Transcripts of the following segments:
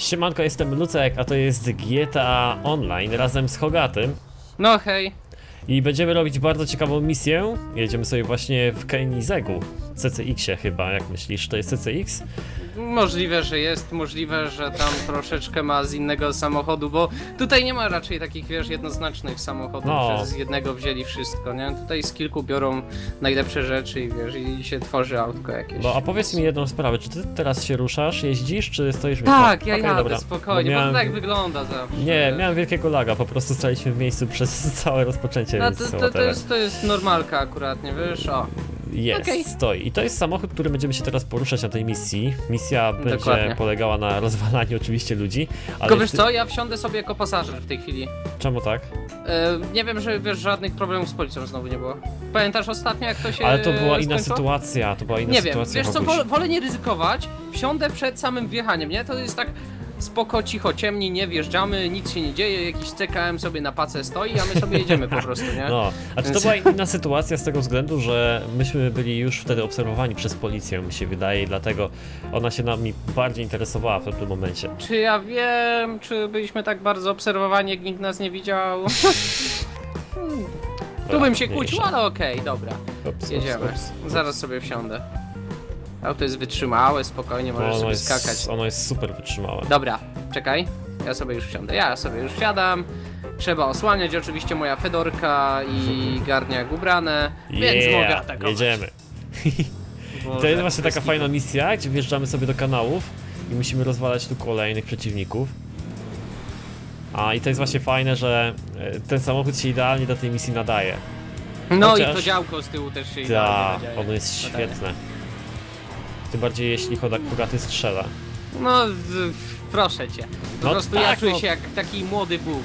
Siemanko, jestem Lucek, a to jest Gieta Online razem z Hogatym. No hej. I będziemy robić bardzo ciekawą misję. Jedziemy sobie właśnie w Koenigseggu, CCX-ie chyba, jak myślisz, to jest CCX? Możliwe, że jest, możliwe, że tam troszeczkę ma z innego samochodu, bo tutaj nie ma raczej takich, wiesz, jednoznacznych samochodów, że z jednego wzięli wszystko, nie? Tutaj z kilku biorą najlepsze rzeczy i wiesz, i się tworzy autko jakieś. No a powiedz mi jedną sprawę, czy ty teraz się ruszasz, jeździsz, czy stoisz? Tak, ja jadę, dobra. Spokojnie, bo tak wygląda zawsze. Nie, miałem wielkiego laga, po prostu staliśmy w miejscu przez całe rozpoczęcie. No to jest normalka akurat, nie wiesz, Jest, stoi. I to jest samochód, który będziemy się teraz poruszać na tej misji. Misja będzie polegała na rozwalaniu oczywiście ludzi. Ale tylko wiesz co, ja wsiądę sobie jako pasażer w tej chwili. Czemu tak? Nie wiem, że wiesz, żadnych problemów z policją znowu nie było. Pamiętasz ostatnio, jak to się ale to była inna sytuacja, to była inna sytuacja. Nie wiem, wiesz co, wolę nie ryzykować, wsiądę przed samym wjechaniem, nie? To jest tak... Spoko, cicho, ciemni, nie wjeżdżamy, nic się nie dzieje, jakiś CKM sobie na pace stoi, a my sobie jedziemy po prostu, nie? No, a to była inna sytuacja z tego względu, że myśmy byli już wtedy obserwowani przez policję, mi się wydaje, i dlatego ona się nami bardziej interesowała w pewnym momencie. Czy ja wiem, czy byliśmy tak bardzo obserwowani, jak nikt nas nie widział? Tu bym się kłócił, ale okej, dobra, jedziemy. Zaraz sobie wsiądę. Auto jest wytrzymałe, spokojnie możesz sobie skakać. Ono jest super wytrzymałe. Dobra, czekaj, ja sobie już wsiądę. Ja sobie już wsiadam. Trzeba osłaniać oczywiście moja fedorka i garniak ubrane, więc mogę atakować. Jedziemy. Boże, to jest właśnie taka fajna misja, gdzie wjeżdżamy sobie do kanałów i musimy rozwalać tu kolejnych przeciwników. A i to jest właśnie fajne, że ten samochód się idealnie do tej misji nadaje. No chociaż... i to działko z tyłu też się idealnie nadaje. Ono jest świetne. Tym bardziej jeśli Hogaty strzela. No, proszę cię. Po prostu tak, ja czuję się jak taki młody Bóg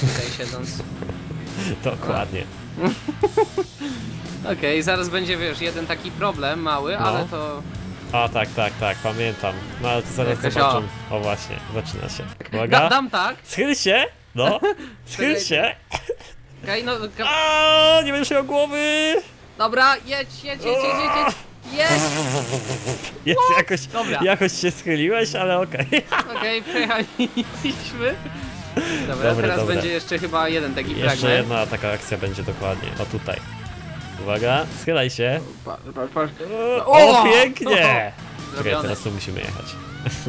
tutaj siedząc. Dokładnie. Okej, zaraz będzie, wiesz, jeden taki problem mały, ale to... A tak, pamiętam. No ale to zaraz zobaczę. O właśnie, zaczyna się. Uwaga. Dam tak. Schyl się! No, schyl się! Okej, no... Aaaa, nie będziesz miał głowy! Dobra, jedź! Jest! Jakoś się schyliłeś, ale okej. Okej, przejechaliśmy. Dobra, teraz będzie jeszcze chyba jeden taki fragment. Jeszcze jedna taka akcja będzie dokładnie, o tutaj. Uwaga, schylaj się. O, pięknie! Czekaj, teraz tu musimy jechać.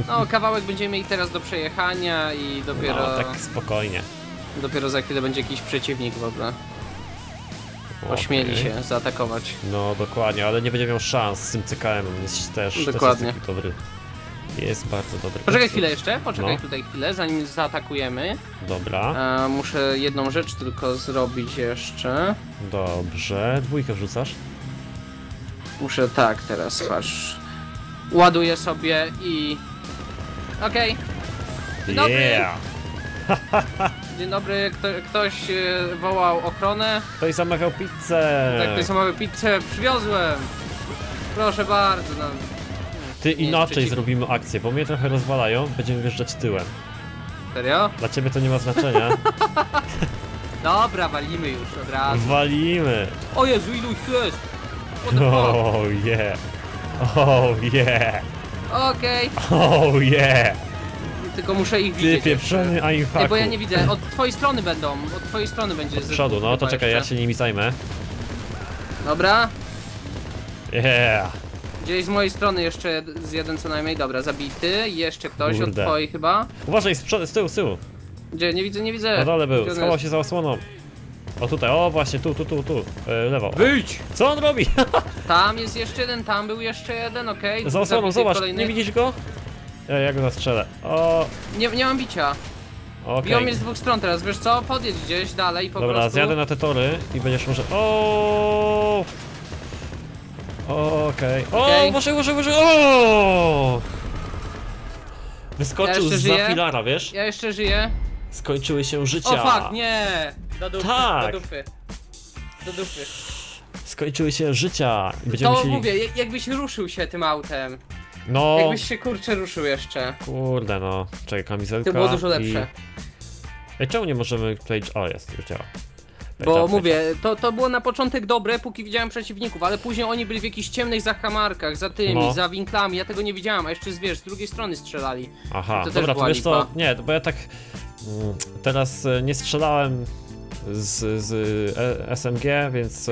No, kawałek będziemy mieli teraz do przejechania i dopiero... No, tak spokojnie. Dopiero za chwilę będzie jakiś przeciwnik w ogóle. Ośmieli się zaatakować. No dokładnie, ale nie będzie miał szans z tym CKM-em, jest też, dokładnie. Też jest dobry. Jest bardzo dobry. Poczekaj chwilę jeszcze, poczekaj tutaj chwilę, zanim zaatakujemy. Dobra. Muszę jedną rzecz tylko zrobić jeszcze. Dobrze, dwójkę wrzucasz? Muszę tak teraz, patrz. Ładuję sobie i... Okej. Dzień dobry, ktoś wołał ochronę. Ktoś zamawiał pizzę. Tak, ktoś zamawiał pizzę, przywiozłem. Proszę bardzo. No. Ty inaczej zrobimy akcję, bo mnie trochę rozwalają, będziemy wjeżdżać tyłem. Serio? Dla ciebie to nie ma znaczenia. Dobra, walimy już od razu. Walimy. O Jezu, ilu ich jest. Oh yeah. Tylko muszę ich widzieć. Ty pieprzony ajfaku. Nie, bo ja nie widzę, od twojej strony będą, od twojej strony będzie. Od przodu, no to czekaj, ja się nimi zajmę. Dobra. Gdzieś z mojej strony jeszcze z jeden co najmniej, dobra, zabity, jeszcze ktoś od twojej chyba. Uważaj, z tyłu. Gdzie, nie widzę. Na dole był, schował się za osłoną. O tutaj, o właśnie, tu, lewo. Wyjdź! Co on robi? Tam jest jeszcze jeden, tam był jeszcze jeden, okej. Za osłoną, zobacz, nie widzisz go? Ja go zastrzelę. O. Nie mam bicia. Biją mnie z dwóch stron teraz, wiesz co? Podjedź gdzieś dalej po prostu. Dobra, zjadę na te tory i będziesz może... O. Okej. O, może. O. Wyskoczył zza filara, wiesz? Ja jeszcze żyję. Skończyły się życia. O fuck, nie! Do dupy, do dupy. Skończyły się życia. Będziemy się... mówię, jakbyś ruszył się tym autem. No. Jakbyś się kurczę ruszył jeszcze. Kurde no, czekaj, kamizelka. To było dużo lepsze. Czemu nie możemy tutaj... O, jest, już działa. Bo mówię, to było na początek dobre, póki widziałem przeciwników, ale później oni byli w jakichś ciemnych zakamarkach, za tymi, no, za winklami, ja tego nie widziałem, a jeszcze wiesz, z drugiej strony strzelali. Aha, to dobra, to wiesz co, nie, bo ja tak teraz nie strzelałem z SMG, więc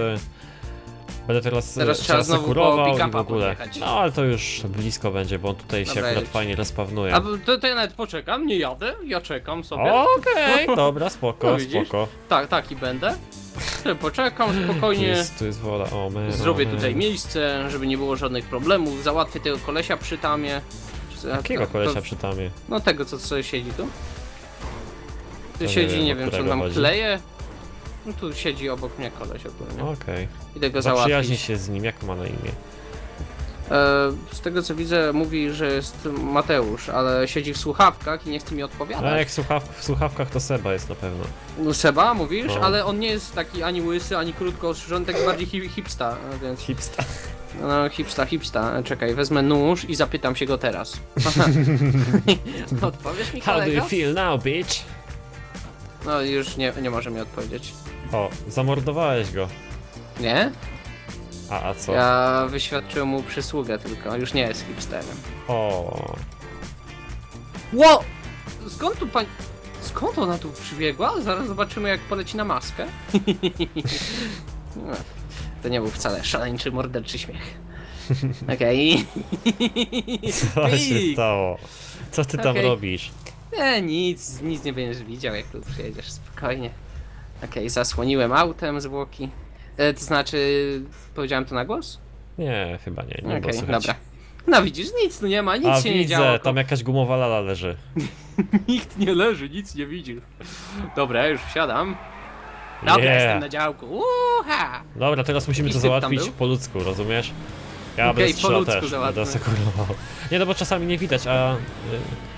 będę teraz trzeba znowu po pick-upa podjechać. No ale to już blisko będzie, bo on tutaj dobra, się akurat fajnie rozpawnuje. A to ja nawet poczekam, nie jadę, ja czekam sobie. Okej, dobra, spoko, no, spoko. Tak, taki będę. Poczekam spokojnie. Tu jest woda. O, man, zrobię tutaj miejsce, żeby nie było żadnych problemów. Załatwię tego kolesia przy tamie. Jakiego kolesia przy tamie? No tego, co sobie siedzi tu. Tu siedzi, nie wiem, czy on tam kleje. No tu siedzi obok mnie koleś ogólnie. Okej. Idę go załatwić. Przyjaźni się z nim, jak ma na imię? Z tego co widzę, mówi, że jest Mateusz, ale siedzi w słuchawkach i nie chce mi odpowiadać. Ale jak w słuchawkach, to Seba jest na pewno. Seba, mówisz? No. Ale on nie jest taki ani łysy, ani krótko ostrzyżony, tak bardziej hipsta, więc... Hipsta. No, hipsta. Czekaj, wezmę nóż i zapytam się go teraz. Odpowiesz mi, kolega? How do you feel now, bitch? No, już nie może mi odpowiedzieć. O, zamordowałeś go. Nie? A co? Ja wyświadczyłem mu przysługę tylko, już nie jest hipsterem. O. Ło! Skąd tu pani... Skąd ona tu przybiegła? Zaraz zobaczymy, jak poleci na maskę. No, to nie był wcale szaleńczy, morderczy śmiech. Okej. Co się stało? Co ty tam robisz? Nie, nic nie będziesz widział, jak tu przyjedziesz, spokojnie. Okej, zasłoniłem autem zwłoki. To znaczy, powiedziałem to na głos? Nie, chyba nie. Nie było słychać. Dobra. No widzisz, nic tu nie ma, nic się nie działo. Tam jakaś gumowa lala leży. Nikt nie leży, nic nie widzi. Dobra, już wsiadam. Dobra, jestem na działku. Uha! Dobra, teraz musimy to załatwić po ludzku, rozumiesz? Ja bym strzelał też, będę sekurował. Nie, no bo czasami nie widać, a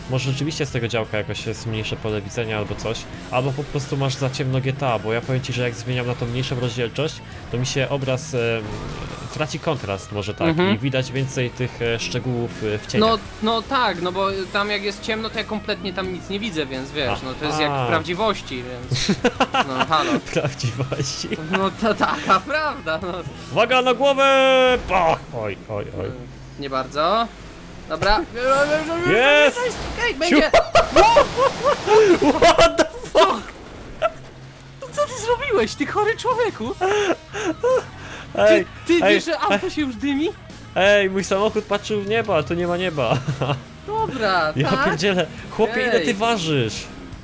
może rzeczywiście z tego działka jakoś jest mniejsze pole widzenia albo coś. Albo po prostu masz za ciemno GTA, bo ja powiem ci, że jak zmieniam na tą mniejszą rozdzielczość, to mi się obraz traci kontrast może tak i widać więcej tych szczegółów w cieniu. No tak, no bo tam jak jest ciemno, to ja kompletnie tam nic nie widzę, więc wiesz, no to jest jak w prawdziwości, więc... No halo. W prawdziwości? No to taka prawda, no. Uwaga na głowę! Pach! Oj. Nie bardzo. Dobra. Jest! Ej, będzie! What the fuck? No co ty zrobiłeś, ty chory człowieku? Ty wiesz, że auto się już dymi? Ej, mój samochód patrzył w nieba, ale tu nie ma nieba. Dobra, ja tak? Pierdzielę. Chłopie, ile ty ważysz?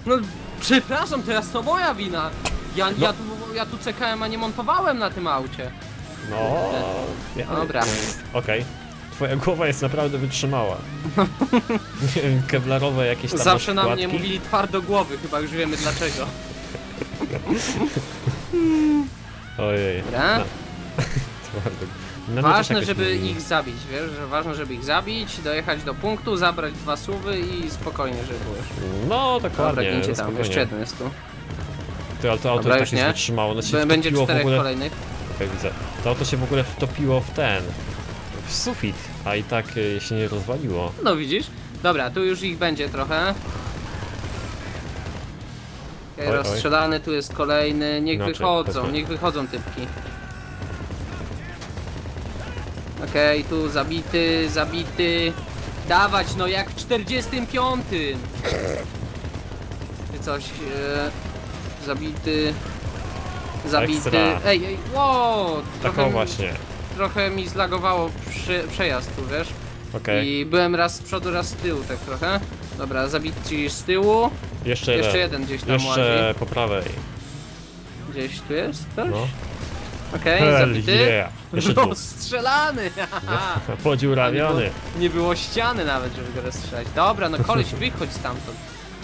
No, przepraszam, teraz to moja wina. Ja tu czekałem, a nie montowałem na tym aucie. No... Dobra. Okej. Twoja głowa jest naprawdę wytrzymała. Nie wiem, kewlarowe jakieś tam zawsze na mnie mówili twardogłowy, chyba już wiemy dlaczego. Ojej. Dobra. No ważne, żeby ich zabić, wiesz, że ważne, żeby ich zabić, dojechać do punktu, zabrać 2 suwy i spokojnie, żeby było. No, dokładnie. Dobra, tam, jeszcze jeden jest tu. Ty, ale to auto tak się wytrzymało. Będzie 4 kolejnych. Okej, widzę. To auto się w ogóle wtopiło w sufit, a i tak się nie rozwaliło. No widzisz? Dobra, tu już ich będzie trochę. Oj, rozstrzelany, tu jest kolejny. Niech wychodzą, niech wychodzą typki. Okej, tu zabity. Dawać, no jak w 45. Coś... Zabity. Ej, wow! Taką właśnie. Trochę mi zlagowało przejazd tu, wiesz? Okej. I byłem raz z przodu, raz z tyłu, tak trochę. Dobra, zabici z tyłu. Jeszcze jeden gdzieś tam łazi. Jeszcze po prawej. Gdzieś tu jest ktoś? No. Okej, zabity. Rozstrzelany! Podziurawiony. Nie było ściany nawet, żeby go rozstrzelać. Dobra, no koleś, wychodź stamtąd.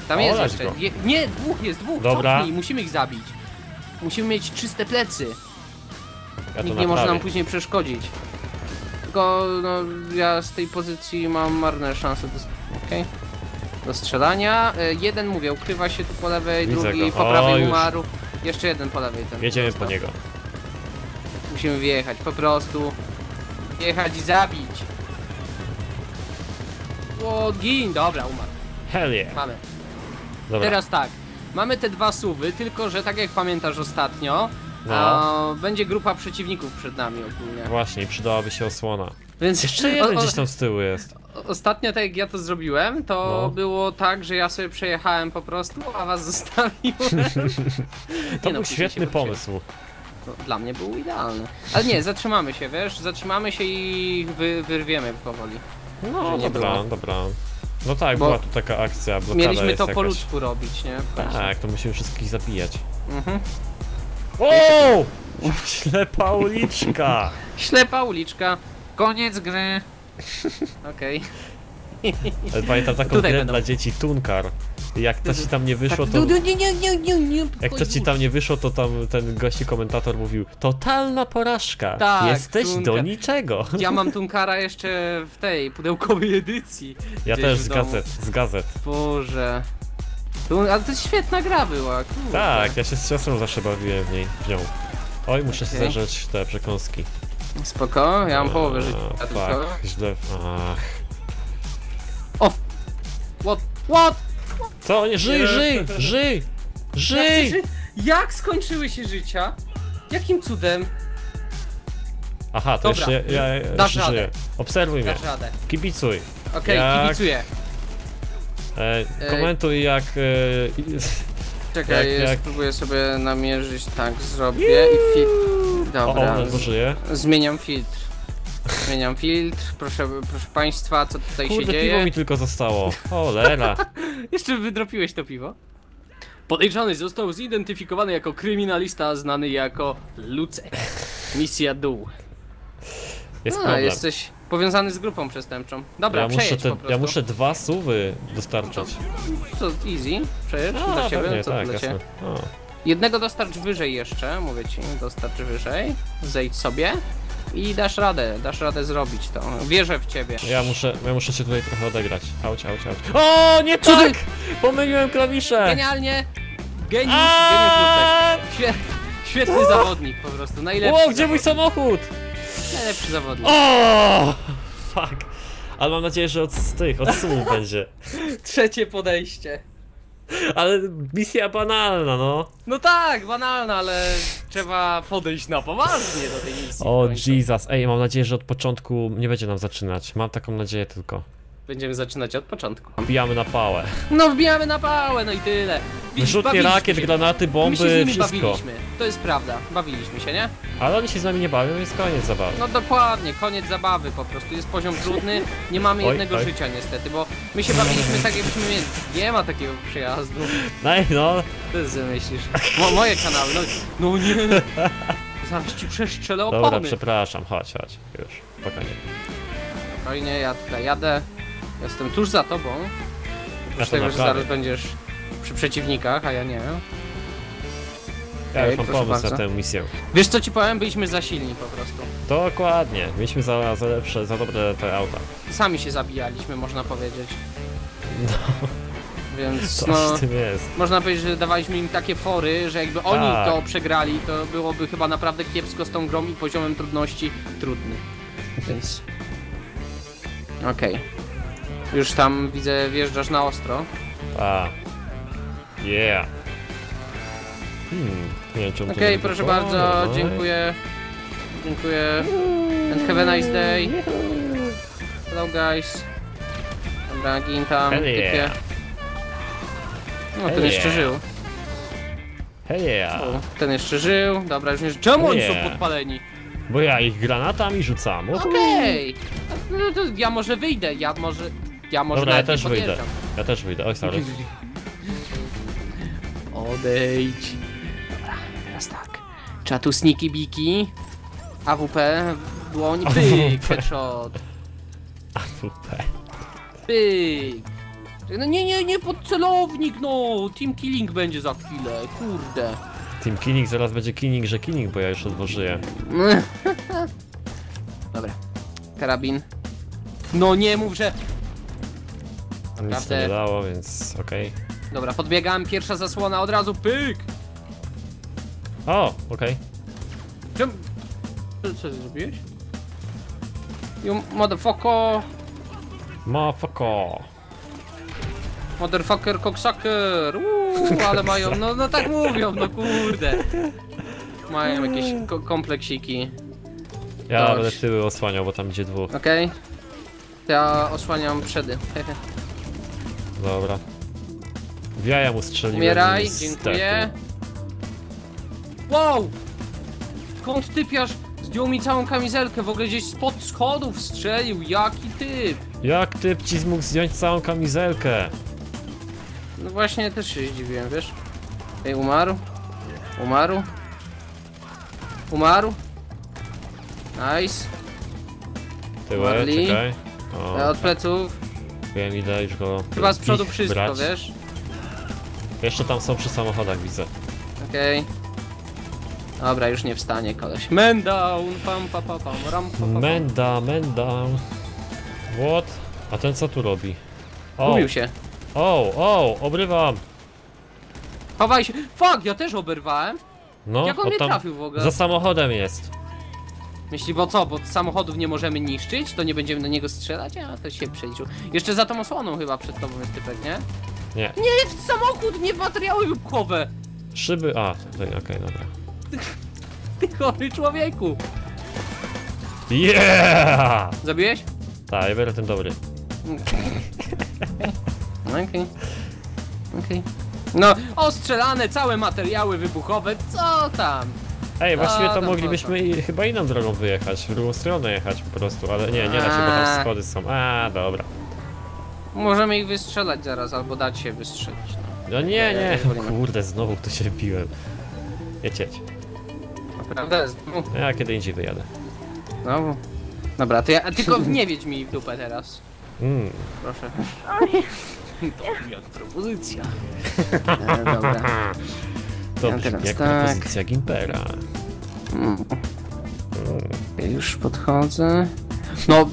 Tam jest jeszcze. Nie, dwóch. Dobra. Cofnij, musimy ich zabić. Musimy mieć czyste plecy. Nikt nie może nam później przeszkodzić. Tylko no, ja z tej pozycji mam marne szanse do strzelania. Jeden mówię, ukrywa się tu po lewej, drugi po prawej umarł. Jeszcze jeden po lewej. Jedziemy po niego. Musimy wjechać, po prostu. Wjechać i zabić. Ło, gin, dobra, umarł. Hell yeah. Mamy. Dobra. Teraz tak. Mamy te dwa suwy, tylko że tak jak pamiętasz ostatnio, no. Będzie grupa przeciwników przed nami ogólnie. Właśnie, przydałaby się osłona. Więc jeszcze jeden gdzieś tam z tyłu jest. Ostatnio tak jak ja to zrobiłem, to no. Było tak, że ja sobie przejechałem po prostu, a was zostawiłem. To był świetny pomysł. No, dla mnie był idealny. Ale nie, zatrzymamy się, wiesz? Zatrzymamy się i wyrwiemy powoli. No dobra, dobra. No tak, bo była tu taka akcja, blokada. Mieliśmy to po ludzku robić, nie? Tak, to musimy wszystkich zabijać. Mhm. O! Ślepa uliczka! Ślepa uliczka. Koniec gry. Okej. Okay. Pamiętam taką grę dla dzieci, Tunkar. Jak to ci tam nie wyszło, to... Jak to ci tam nie wyszło, to tam ten gości komentator mówił: totalna porażka, tak, jesteś do niczego. Ja mam Tunkara jeszcze w tej pudełkowej edycji. Ja też z gazet, Boże. Ale to świetna gra była, kurde. Tak, ja się z siostrą zawsze bawiłem w niej, Oj, muszę się zażyć te przekąski. Spoko, ja mam połowę życia. Fuck, źle. O! What? What? Co? Nie, żyj! Jak skończyły się życia? Jakim cudem? Aha, to dobra, jeszcze ja żyję. Radę. Obserwuj mnie. Radę. Kibicuj. Okej, kibicuję. Komentuj jak... Czekaj, spróbuję sobie namierzyć, tak zrobię i filtr. Dobra, zmieniam filtr. Zmieniam filtr, proszę państwa, co tutaj się dzieje? Piwo mi tylko zostało, cholera. Jeszcze wydropiłeś to piwo? Podejrzany został zidentyfikowany jako kryminalista znany jako Lucek. Misja dół. Jest problem. Jesteś powiązany z grupą przestępczą. Dobra, ja przejedź po prostu. Ja muszę dwa suwy dostarczać. To easy, przejedź dla ciebie, co dla ciebie. Jednego dostarcz wyżej jeszcze, mówię ci, dostarcz wyżej, zejdź sobie. I dasz radę zrobić to. Wierzę w ciebie. Ja muszę się tutaj trochę odegrać. Auć, auć, auć. O, nie tak! Pomyliłem klawisze! Genialnie! Geniusz Lucek. Świetny zawodnik po prostu, najlepszy. O, gdzie mój samochód? Najlepszy zawodnik. O, fuck. Ale mam nadzieję, że od słów będzie. Trzecie podejście. Ale misja banalna, no. No tak, banalna, ale trzeba podejść na poważnie do tej misji. O Jesus, ej, mam nadzieję, że od początku nie będzie nam zaczynać. Mam taką nadzieję tylko. Będziemy zaczynać od początku. Wbijamy na pałę. No wbijamy na pałę, no i tyle. Wyrzutnie rakiet, granaty, bomby, my się z nimi wszystko. Bawiliśmy. To jest prawda, bawiliśmy się, nie? Ale oni się z nami nie bawią, jest koniec zabawy. No dokładnie, koniec zabawy po prostu. Jest poziom trudny, nie mamy jednego życia niestety, bo my się bawiliśmy tak, jakbyśmy mieli. Nie ma takiego przyjazdu. No. Ty zamyślisz. Moje kanały, no nie. Zaraz ci przestrzelę opony. Dobra, przepraszam, chodź. Już, spokojnie. Spokojnie, ja tutaj jadę. Jestem tuż za tobą. Oprócz tego, że zaraz będziesz przy przeciwnikach, a ja nie. Ja już mam pomysł na tę misję. Wiesz co ci powiem? Byliśmy za silni po prostu. Dokładnie. Byliśmy za lepsze, za dobre te auta. Sami się zabijaliśmy, można powiedzieć. No. Więc coś w tym jest. Można powiedzieć, że dawaliśmy im takie fory, że jakby oni to przegrali, to byłoby chyba naprawdę kiepsko z tą grą i poziomem trudności trudny. Więc... Okej. Już tam widzę, wjeżdżasz na ostro. Okej, proszę bardzo, dziękuję. Dziękuję. And have a nice day. Hello guys. Dobra, gin tam. No, ten jeszcze żył. Ten jeszcze żył. Dobra, już nie żył. Czemu oni są podpaleni? Bo ja ich granatami rzucam. Okej. No to ja może wyjdę, Dobra, ja też wyjdę. Oj, sorry. Odejdź. Dobra, teraz tak. Trzeba tu sniki biki. AWP, dłoń, pyk, headshot. AWP. Pyk. No nie, pod celownik, no. Team killing będzie za chwilę, kurde. Team killing, zaraz będzie killing, że killing, bo ja już odłożyję. Dobra. Karabin. No nie mów, że... Nic nie dało, więc okej. Dobra, podbiegam, pierwsza zasłona, od razu pyk! O, okej. Co ty zrobiłeś? You motherfucker! Motherfucker, cocksucker! Ale mają, no tak mówią, no kurde. Mają jakieś kompleksiki. Ja będę tyły osłaniał, bo tam idzie dwóch. Okej. Okay. Ja osłaniam przedy. Dobra. W jaja mu strzeliłem. Umieraj, dziękuję. Wow! Skąd typiarz zdjął mi całą kamizelkę? W ogóle gdzieś spod schodów strzelił. Jaki typ? Jak typ ci mógł zdjąć całą kamizelkę? No właśnie, też się zdziwiłem, wiesz? Ej, umarł? Umarł? Umarł? Nice. Tyłe, czekaj. O, ja od pleców. Wiem, idę już go. Chyba z przodu wszystko, brać. Wiesz? Jeszcze tam są przy samochodach, widzę. Okej. Okay. Dobra, już nie wstanie koleś. Man down, pam, pam, pam, ram, pam, pam. Man down. What? A ten co tu robi? Ubił się. Obrywam. Chowaj się. Fuck, ja też oberwałem. No, jak on mnie trafił w ogóle? Za samochodem jest. Myśli, bo co? Bo samochodów nie możemy niszczyć? To nie będziemy do niego strzelać? A to się przeliczył. Jeszcze za tą osłoną chyba przed tobą jest typek, nie? Nie. Nie, w samochód, nie w materiały wybuchowe. Szyby, a tutaj, okej, okay, dobra. Ty chory człowieku! Yeah! Zabiłeś? Tak, ja biorę ten dobry. Okej. No, ostrzelane całe materiały wybuchowe, co tam? Ej, właściwie to moglibyśmy chyba inną drogą wyjechać, w drugą stronę jechać po prostu, ale nie da się, bo tam schody są. A, dobra. Możemy ich wystrzelać zaraz, albo dać się wystrzelić. No nie, kurde, znowu ktoś się biłem. Naprawdę? Ja kiedy indziej wyjadę. No. Dobra, to ja tylko nie wiedź mi w dupę teraz. Proszę. To mi od propozycja. Dobra. To ja brzmi jak propozycja Gimpera. Ja już podchodzę. No,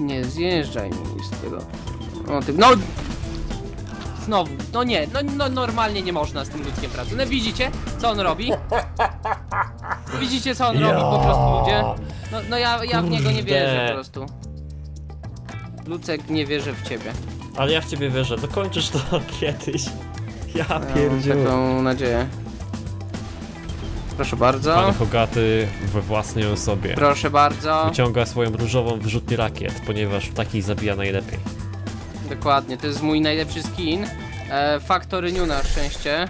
nie zjeżdżaj mi z tego. O, ty... No! Znowu, no nie, no normalnie nie można z tym ludzkiem pracy. No widzicie, co on robi? Widzicie, co on robi po prostu, ludzie? No ja w niego nie wierzę po prostu. Lucek, nie wierzę w ciebie. Ale ja w ciebie wierzę, dokończysz to kiedyś. Ja pierdziu. Mam taką nadzieję. Proszę bardzo. Pan Hogaty we własnej osobie. Proszę bardzo. Wyciąga swoją różową wyrzutnię rakiet, ponieważ w takiej zabija najlepiej. Dokładnie, to jest mój najlepszy skin. Factory New na szczęście.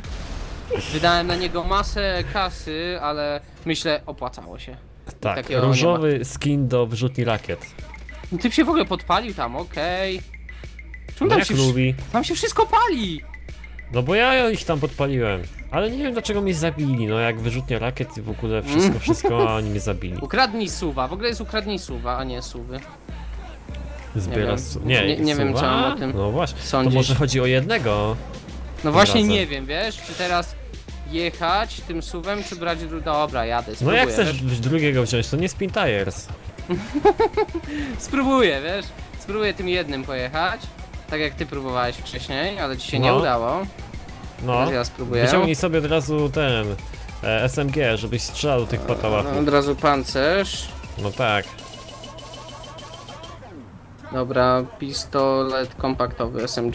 Wydałem na niego masę kasy, ale myślę, opłacało się. Tak, różowy skin do wyrzutni rakiet. No, ty się w ogóle podpalił tam, okej. Czemu tam się lubi? Tam się wszystko pali! No bo ja ich tam podpaliłem. Ale nie wiem, dlaczego mnie zabili, no jak wyrzutnia rakiet i w ogóle wszystko, a oni mnie zabili. Ukradnij suwa, w ogóle jest ukradnij suwa, a nie suwy. Nie wiem, czy mam o tym. No właśnie, sądzić. To może chodzi o jednego. No właśnie razem. Nie wiem, wiesz, czy teraz jechać tym suwem, czy brać drugiego. Dobra, jadę, spróbuję. No jak chcesz drugiego wziąć, to nie spin tires. Spróbuję, wiesz, spróbuję tym jednym pojechać. Tak jak ty próbowałeś wcześniej, ale ci się nie udało. No, teraz ja spróbuję. Wyciągnij sobie od razu ten SMG, żebyś strzelał tych patałachów. Od razu pancerz. No tak. Dobra, pistolet kompaktowy SMG.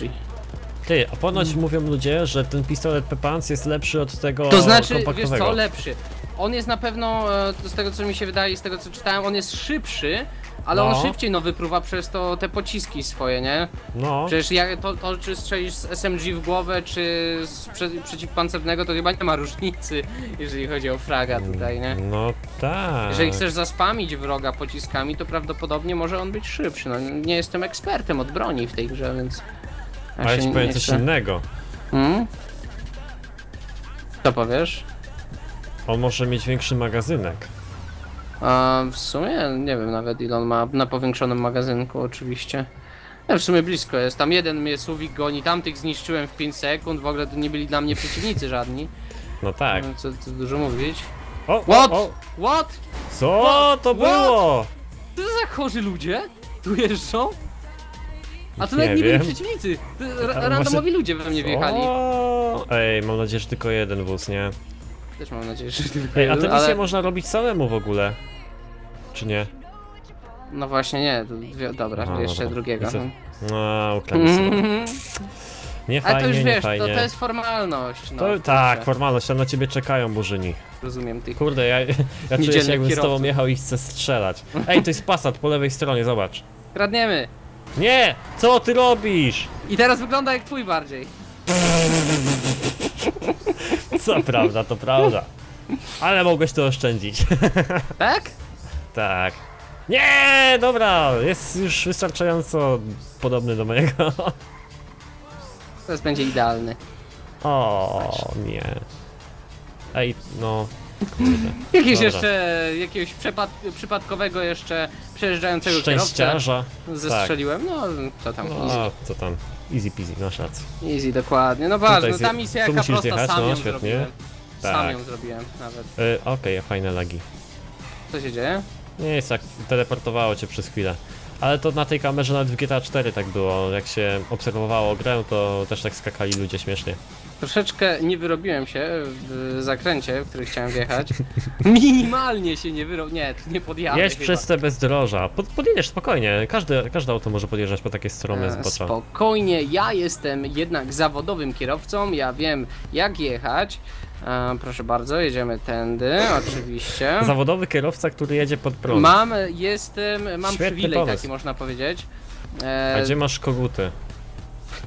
Ty, a ponoć mówią ludzie, że ten pistolet Pepans jest lepszy od tego. To znaczy, wiesz co, lepszy. On jest na pewno, z tego co mi się wydaje i z tego co czytałem, on jest szybszy, ale on szybciej wypruwa przez to te pociski swoje, nie? No. Przecież to czy strzelisz z SMG w głowę, czy z przeciwpancernego, to chyba nie ma różnicy, jeżeli chodzi o fraga tutaj, nie? No tak. Jeżeli chcesz zaspamić wroga pociskami, to prawdopodobnie może on być szybszy. No, nie jestem ekspertem od broni w tej grze, więc... Ale ja ci powiem coś innego. Co powiesz? On może mieć większy magazynek. A w sumie nie wiem nawet ile on ma na powiększonym magazynku oczywiście. No, w sumie blisko jest, tam jeden mnie suwik goni, tamtych zniszczyłem w 5 sekund, w ogóle to nie byli dla mnie przeciwnicy żadni. No tak. Co dużo mówić. What? Co to było? Co to za chorzy ludzie? Tu jeżdżą? A to nawet nie byli przeciwnicy, randomowi ludzie we mnie wjechali. Ej, mam nadzieję, że tylko jeden wóz, nie? Też mam nadzieję, że tylko jeden, a te misje można robić samemu w ogóle, czy nie? No właśnie nie, dobra, jeszcze drugiego. No, ukradnij sobie. Nie fajnie, to już wiesz, nie fajnie. To jest formalność. No, to, tak, formalność, tam na ciebie czekają burzyni. Rozumiem ty. Kurde, ja czuję się jakbym z tobą jechał i chcę strzelać. Ej, to jest Passat po lewej stronie, zobacz. Kradniemy. Nie! Co ty robisz? I teraz wygląda jak twój bardziej. Co prawda, to prawda. Ale mogłeś to oszczędzić. Tak? Tak. Nie, dobra, jest już wystarczająco podobny do mojego. Teraz będzie idealny. O nie. Ej, no. Jakiegoś przypadkowego jeszcze przejeżdżającego szczęściarza zestrzeliłem, tak. No co tam, easy. Co tam, easy peasy, masz rację. Easy, dokładnie, no ważne, no ta misja jaka prosta, sam ją zrobiłem nawet. Okej, fajne lagi. Co się dzieje? Nie jest tak, teleportowało cię przez chwilę. Ale to na tej kamerze nawet w GTA 4 tak było, jak się obserwowało grę, to też tak skakali ludzie śmiesznie. Troszeczkę nie wyrobiłem się w zakręcie, w który chciałem wjechać. Minimalnie się nie wyrobiłem, nie, tu nie podjadę. Jeźdź przez te bezdroża, podjedziesz spokojnie, każde auto może podjeżdżać po takie strome zbocza. Spokojnie, ja jestem jednak zawodowym kierowcą, ja wiem jak jechać. Proszę bardzo, jedziemy tędy, oczywiście. Zawodowy kierowca, który jedzie pod prąd. Mam przywilej pomysł. Taki, można powiedzieć. A gdzie masz koguty?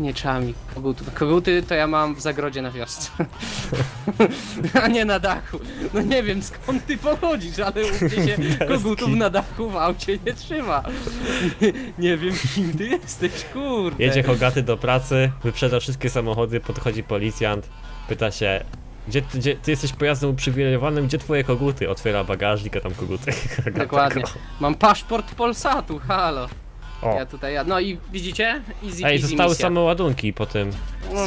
Nie trzeba mi kogutów. Koguty to ja mam w zagrodzie na wiosce. A nie na dachu. No nie wiem skąd ty pochodzisz, ale u mnie się kogutów na dachu w aucie nie trzyma. Nie wiem kim ty jesteś, kurde. Jedzie Hogaty do pracy, wyprzedza wszystkie samochody, podchodzi policjant, pyta się... Gdzie ty jesteś pojazdem uprzywilejowanym, gdzie twoje koguty? Otwiera bagażnik, a tam koguty. Dokładnie. Mam paszport Polsatu, halo. O. No i widzicie? Easy. Ej, zostały misja. Same ładunki po tym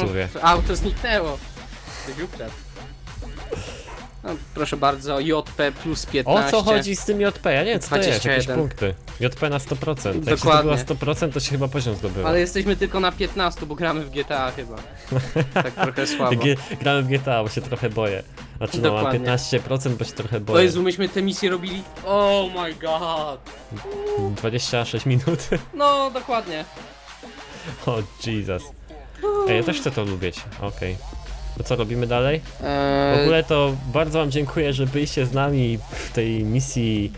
suwie. Auto zniknęło. No, proszę bardzo, JP plus 15. O co chodzi z tym JP? Ja nie wiem, co to jest, jakieś punkty. JP na 100%. Jak dokładnie. Jeśli to była 100%, to się chyba poziom zdobywa. Ale jesteśmy tylko na 15, bo gramy w GTA chyba. Tak trochę słabo. Gramy w GTA, bo się trochę boję. Znaczy dokładnie. No, na 15%, bo się trochę boję. To jest, myśmy te misje robili... Oh my god! 26 minut. No, dokładnie. O Jesus. Ej, ja też chcę to lubić, okej. To co robimy dalej? W ogóle to bardzo wam dziękuję, że byliście z nami w tej misji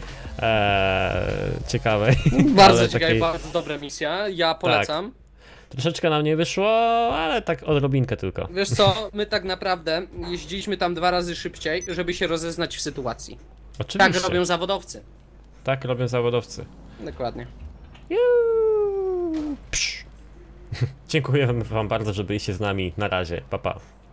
ciekawej. Bardzo ciekawej, takiej... bardzo dobra misja, ja polecam. Tak. Troszeczkę nam nie wyszło, ale tak odrobinkę tylko. Wiesz co, my tak naprawdę jeździliśmy tam 2 razy szybciej, żeby się rozeznać w sytuacji. Oczywiście. Tak robią zawodowcy. Tak robią zawodowcy. Dokładnie. Dziękujemy wam bardzo, że byliście z nami. Na razie, pa pa.